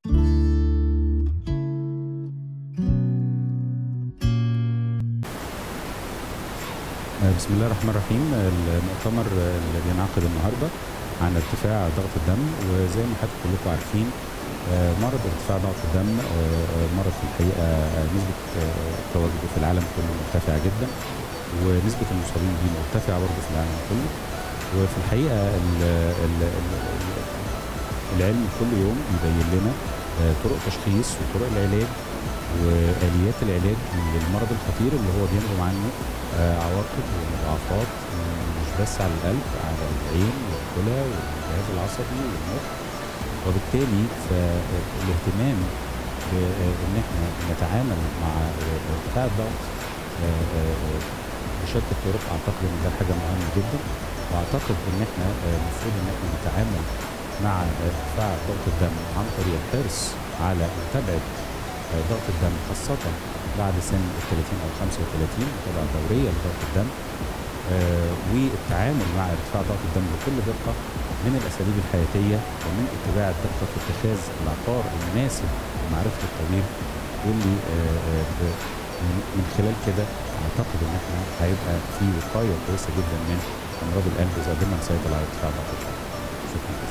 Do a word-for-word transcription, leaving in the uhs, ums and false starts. بسم الله الرحمن الرحيم. المؤتمر اللي بينعقد النهارده عن ارتفاع ضغط الدم، وزي ما حضرتك كلكم عارفين مرض ارتفاع ضغط الدم مرض في الحقيقه نسبه تواجده في العالم كله مرتفعه جدا، ونسبه المصابين بيه مرتفعه برضه في العالم كله. وفي الحقيقه ال ال العلم كل يوم بيبين لنا طرق تشخيص وطرق العلاج واليات العلاج للمرض الخطير اللي هو بينظم عنه عواقب ومضاعفات مش بس على القلب، على العين والكلى والجهاز العصبي والمخ. وبالتالي فالاهتمام بان احنا نتعامل مع ارتفاع الضغط بشتى الطرق اعتقد ان ده حاجه مهمه جدا، واعتقد ان احنا المفروض ان احنا نتعامل مع ارتفاع ضغط الدم عن طريق الحرص على متابعه ضغط الدم خاصة بعد سن ال ثلاثين أو خمسة وثلاثين، طبعا دورية لضغط الدم، آه والتعامل مع ارتفاع ضغط الدم بكل دقة من الأساليب الحياتية ومن اتباع الدقة في اتخاذ العقار المناسب لمعرفة الطبيب، واللي آه من خلال كده أعتقد إن إحنا هيبقى في وقاية كويسة جدا من أمراض القلب إذا قدرنا نسيطر على ارتفاع ضغط الدم. شكرا.